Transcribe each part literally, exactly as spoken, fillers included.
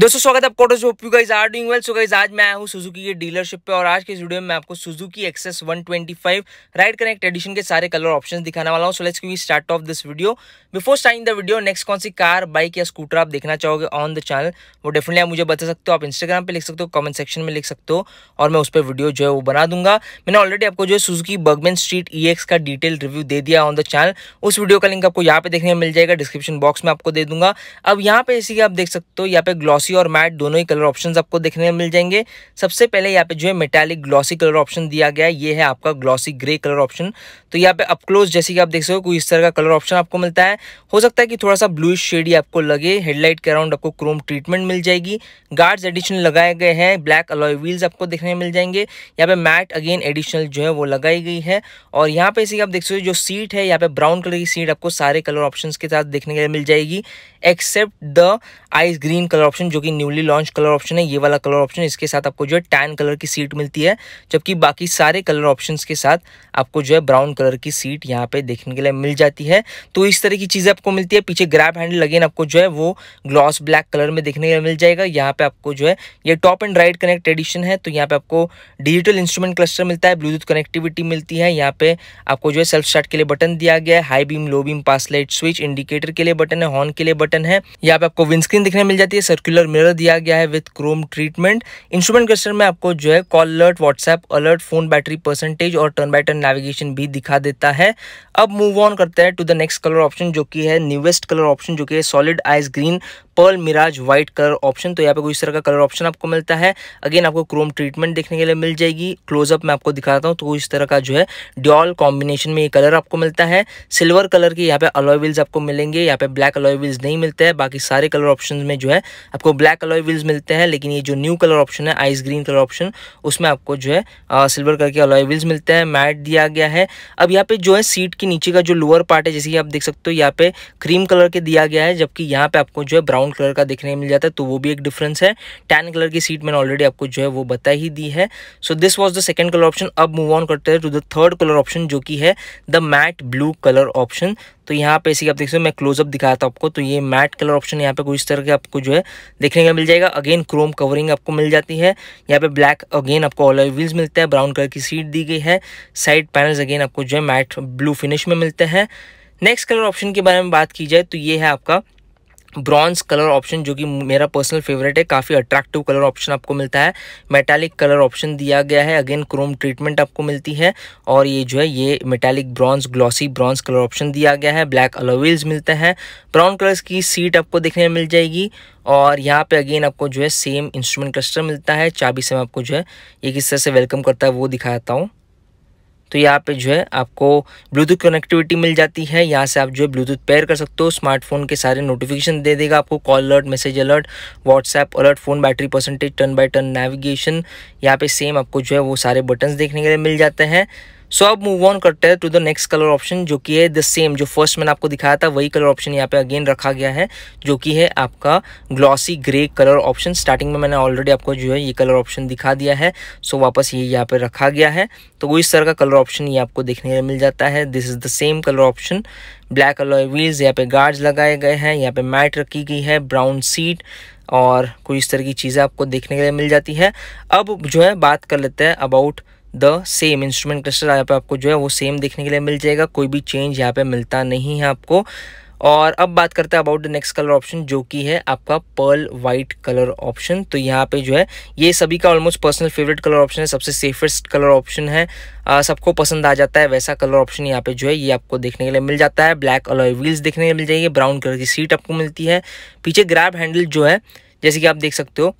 दोस्तों स्वागत है आपको, hope you guys are doing well. So guys आज मैं आया हूँ सुजुकी के डीलरशिप पे और आज के इस वीडियो में मैं आपको Suzuki Access one twenty five Ride connect edition के सारे कलर ऑप्शंस दिखाने वाला हूँ। So let's quickly start off this video. Before starting the video, next कौन सी कार, बाइक या स्कूटर आप देखना चाहोगे ऑन द चैनल वो डेफिनेटली आप मुझे बता सकते हो। आप इंस्टाग्राम पर लिख सकते हो, कमेंट सेक्शन में लिख सकते हो और मैं उस पर वीडियो जो है वो बना दूंगा। मैंने ऑलरेडी आपको जो है Suzuki Burgman Street E X का डिटेल रिव्यू दे दिया ऑन द चैनल। उस वीडियो का लिंक आपको यहाँ पे देखने में मिल जाएगा, डिस्क्रिप्शन बॉक्स में आपको दे दूंगा। अब यहाँ पे इसी आप देख सकते हो, यहाँ पे ग्लॉस और मैट दोनों ही कलर ऑप्शंस आपको देखने में मिल जाएंगे। सबसे पहले यहाँ पे जो है मेटालिक ग्लॉसी कलर ऑप्शन दिया गया है, ये है आपका ग्लॉसी ग्रे कलर ऑप्शन। तो यहाँ पे अप क्लोज जैसे कि आप देख सकते हो इस तरह का कलर ऑप्शन आपको मिलता है। हो सकता है कि थोड़ा सा ब्लूइश शेड आपको लगे। हेडलाइट के अराउंड आपको क्रोम ट्रीटमेंट मिल जाएगी। गार्ड्स एडिशनल लगाए गए हैं। ब्लैक अलॉय व्हील्स आपको देखने में मिल जाएंगे। यहाँ पे मैट अगेन एडिशनल जो है वो लगाई गई है। और यहाँ पे इसी आप देख सकते हो जो सीट है, यहाँ पे ब्राउन कलर की सीट आपको सारे कलर ऑप्शन के साथ देखने के लिए मिल जाएगी except the ice green colour option जो कि न्यूली लॉन्च कलर ऑप्शन है। ये वाला कलर ऑप्शन इसके साथ आपको जो है टैन कलर की सीट मिलती है, जबकि बाकी सारे कलर ऑप्शंस के साथ आपको जो है ब्राउन कलर की सीट यहाँ पे देखने के लिए मिल जाती है। तो इस तरह की चीज़ें आपको मिलती है। पीछे ग्रैब हैंडल अगेन आपको जो है वो ग्लॉस ब्लैक कलर में देखने के लिए मिल जाएगा। यहाँ पे आपको जो है ये top end ride connect edition है, तो यहाँ पे आपको डिजिटल इंस्ट्रूमेंट क्लस्टर मिलता है, ब्लूटूथ कनेक्टिविटी मिलती है। यहाँ पे आपको जो है सेल्फ स्टार्ट के लिए बटन दिया गया है, high beam low beam pass light switch, indicator के लिए बटन है, हॉर्न के लिए बटन है। यहाँ पे आपको विंडस्क्रीन देखने मिल जाती है, सर्कुलर मिरर दिया गया है with chrome treatment. Instrument cluster में आपको जो है call alert, WhatsApp alert, phone battery percentage और टर्न बाय टर्न नेविगेशन भी दिखा देता है। अब मूव ऑन करते हैं to the next colour option जो कि है न्यूएस्ट कलर ऑप्शन जो कि है solid ice green pearl mirage white colour option. तो यहाँ पे कोई इस तरह का कलर ऑप्शन आपको मिलता है। अगेन आपको क्रोम ट्रीटमेंट देखने के लिए मिल जाएगी। क्लोजअप में आपको दिखाता हूँ तो इस तरह का जो है ड्यूल कॉम्बिनेशन में ये कलर आपको मिलता है। सिल्वर कलर के यहाँ पे अलॉय व्हील्स आपको मिलेंगे, यहाँ पे ब्लैक अलॉय व्हील्स नहीं मिलते हैं। बाकी सारे कलर ऑप्शन में जो है आपको ब्लैक अलॉय व्हील्स मिलते हैं, लेकिन ये जो न्यू कलर ऑप्शन है आइस ग्रीन कलर ऑप्शन उसमें आपको जो है आ, सिल्वर कलर के अलॉय व्हील्स मिलते हैं। मैट दिया गया है। अब यहाँ पे जो है सीट के नीचे का जो लोअर पार्ट है जैसे कि आप देख सकते हो यहाँ पे क्रीम कलर के दिया गया है, जबकि यहाँ पे आपको जो है ब्राउन कलर का देखने मिल जाता है, तो वो भी एक डिफरेंस है। टैन कलर की सीट मैंने ऑलरेडी आपको जो है वो बता ही दी है। So this was the second colour option. अब मूव ऑन करते हैं to the third colour option जो कि है the matte blue colour option. तो यहाँ पे ऐसे आप देख सकते हो, मैं क्लोजअप दिखाता हूँ आपको, तो ये मैट कलर ऑप्शन यहाँ पे कोई इस तरह के आपको जो है देखने का मिल जाएगा। अगेन क्रोम कवरिंग आपको मिल जाती है। यहाँ पे ब्लैक अगेन आपको अलॉय व्हील्स मिलता है, ब्राउन कलर की सीट दी गई है। साइड पैनल्स अगेन आपको जो है मैट ब्लू फिनिश में मिलते हैं। नेक्स्ट कलर ऑप्शन के बारे में बात की जाए तो ये है आपका ब्रॉन्ज कलर ऑप्शन जो कि मेरा पर्सनल फेवरेट है। काफ़ी अट्रैक्टिव कलर ऑप्शन आपको मिलता है। मेटालिक कलर ऑप्शन दिया गया है, अगेन क्रोम ट्रीटमेंट आपको मिलती है और ये जो है ये metallic bronze glossy bronze colour option दिया गया है। ब्लैक अलॉय व्हील्स मिलते हैं। ब्राउन कलर की सीट आपको देखने में मिल जाएगी और यहाँ पे अगेन आपको जो है सेम इंस्ट्रूमेंट क्लस्टर मिलता है। चाबी से मैं आपको जो है ये किस तरह से वेलकम करता है वो दिखाता हूँ। तो यहाँ पे जो है आपको ब्लूटूथ कनेक्टिविटी मिल जाती है, यहाँ से आप जो है ब्लूटूथ पेयर कर सकते हो। स्मार्टफोन के सारे नोटिफिकेशन दे देगा आपको, call alert, message alert, WhatsApp alert, phone battery percentage, turn by turn navigation. यहाँ पे सेम आपको जो है वो सारे बटन्स देखने के लिए मिल जाते हैं। सो so, अब मूव ऑन करते हैं to the next colour option जो कि है द सेम जो फर्स्ट मैंने आपको दिखाया था वही कलर ऑप्शन यहाँ पे अगेन रखा गया है जो कि है आपका glossy grey colour option. Starting में मैंने ऑलरेडी आपको जो है ये कलर ऑप्शन दिखा दिया है, सो so, वापस ये यहाँ पे रखा गया है। तो वो इस तरह का कलर ऑप्शन ये आपको देखने में मिल जाता है। This is the same colour option. Black alloy wheels, यहाँ पे गार्ड्स लगाए गए हैं, यहाँ पे मैट रखी गई है, ब्राउन सीट और कोई इस तरह की चीज़ें आपको देखने के लिए मिल जाती है। अब जो है बात कर लेते हैं about the same instrument cluster. यहाँ पे आपको जो है वो सेम देखने के लिए मिल जाएगा, कोई भी चेंज यहाँ पे मिलता नहीं है आपको। और अब बात करते हैं about the next colour option जो कि है आपका पर्ल वाइट कलर ऑप्शन। तो यहाँ पे जो है ये सभी का almost personal favourite colour option है, सबसे सेफेस्ट कलर ऑप्शन है, आ, सबको पसंद आ जाता है वैसा कलर ऑप्शन यहाँ पे जो है ये आपको देखने के लिए मिल जाता है। ब्लैक अलॉय व्हील्स देखने के लिए मिल जाएगी, ब्राउन कलर की सीट आपको मिलती है। पीछे ग्रैब हैंडल जो है जैसे कि आप देख सकते हो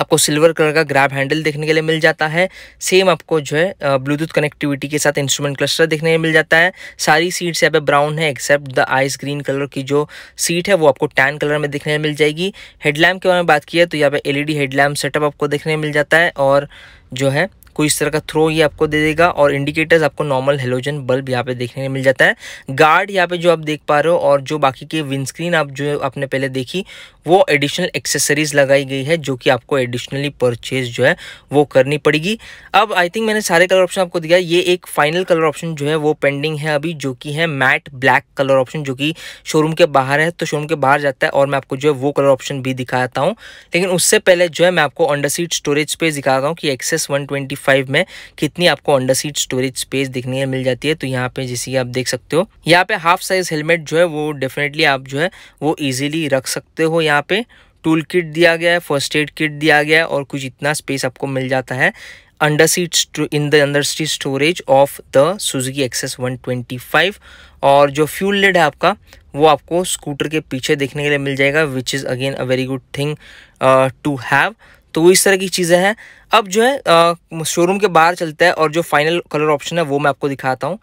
आपको सिल्वर कलर का ग्रैब हैंडल देखने के लिए मिल जाता है। सेम आपको जो है ब्लूटूथ कनेक्टिविटी के साथ इंस्ट्रूमेंट क्लस्टर देखने में मिल जाता है। सारी सीट्स यहाँ पे ब्राउन है except the ice green colour की जो सीट है वो आपको टैन कलर में देखने में मिल जाएगी। हेडलैम्प के बारे में बात की है तो यहाँ पे एलईडी हेडलैम्प सेटअप आपको देखने में मिल जाता है और जो है कोई इस तरह का थ्रो ये आपको दे देगा। और इंडिकेटर्स आपको नॉर्मल हेलोजन बल्ब यहाँ पे देखने को मिल जाता है। गार्ड यहाँ पे जो आप देख पा रहे हो और जो बाकी के विंडस्क्रीन आप जो आपने पहले देखी वो एडिशनल एक्सेसरीज लगाई गई है जो कि आपको एडिशनली परचेज जो है वो करनी पड़ेगी। अब आई थिंक मैंने सारे कलर ऑप्शन आपको दिया है, ये एक फाइनल कलर ऑप्शन जो है वो पेंडिंग है अभी, जो कि है मैट ब्लैक कलर ऑप्शन जो कि शोरूम के बाहर है। तो शोरूम के बाहर जाता है और मैं आपको जो है वो कलर ऑप्शन भी दिखाता हूँ, लेकिन उससे पहले जो है मैं आपको अंडर सीट स्टोरेज स्पेस दिखाता हूँ कि एक्सेस वन ट्वेंटी फाइव में कितनी आपको अंडर सीट स्टोरेज स्पेस दिखने मिल जाती है। तो यहाँ पे जैसे आप देख सकते हो, यहाँ पे हाफ साइज हेलमेट जो है वो डेफिनेटली आप जो है वो इजीली रख सकते हो। यहाँ पे टूल किट दिया गया है, फर्स्ट एड किट दिया गया है और कुछ इतना स्पेस आपको मिल जाता है under seat in the under seat storage of the Suzuki Access one twenty five. और जो फ्यूल लिड है आपका वो आपको स्कूटर के पीछे देखने के लिए मिल जाएगा, which is again a very good thing to have. तो वो इस तरह की चीज़ें हैं। अब जो है शोरूम के बाहर चलता है और जो फाइनल कलर ऑप्शन है वो मैं आपको दिखाता हूँ।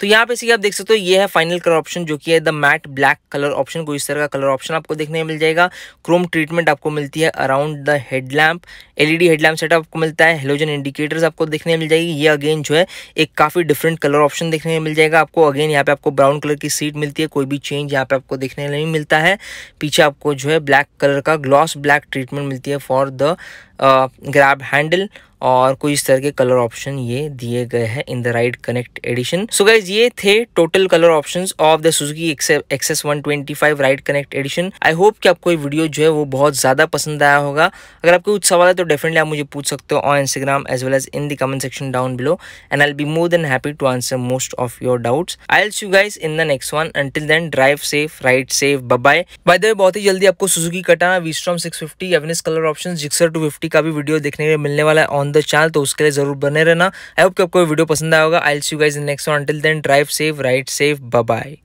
तो यहाँ पे से आप देख सकते हो ये है फाइनल कलर ऑप्शन जो कि है the mat black colour option. को इस तरह का कलर ऑप्शन आपको देखने में मिल जाएगा। क्रोम ट्रीटमेंट आपको मिलती है around the headlamp, LED headlamp setup आपको मिलता है, हेलोजन इंडिकेटर्स आपको देखने में मिल जाएगी। ये अगेन जो है एक काफ़ी डिफरेंट कलर ऑप्शन देखने में मिल जाएगा आपको। अगेन यहाँ पे आपको ब्राउन कलर की सीट मिलती है, कोई भी चेंज यहाँ पे आपको देखने नहीं मिलता है। पीछे आपको जो है ब्लैक कलर का ग्लॉस ब्लैक ट्रीटमेंट मिलती है फॉर द ग्रैब हैंडल और कोई इस तरह के कलर ऑप्शन ये दिए गए हैं in the ride connect edition. So guys ये थे total colour options of the Suzuki Access one twenty five Ride connect edition. I hope कि आपको ये वीडियो जो है वो बहुत ज़्यादा पसंद आया होगा। अगर आपको कुछ सवाल है तो डेफिनेटली आप मुझे पूछ सकते हो on Instagram as well as in the comment section down below, and I will be more than happy to answer most of your doubts. I will see you guys in the next one. Until then drive safe, ride safe, bye. Bye the way बहुत ही जल्दी आपको Suzuki Katana V Strom six fifty, Avenis colour option, Gixxer two fifty का भी video देखने के मिलने वाला है ऑन द चैनल, तो उसके लिए जरूर बने रहना। आई होप कि आपको वीडियो पसंद आया होगा। I will see you guys in next one. Until then drive safe, ride safe, bye bye.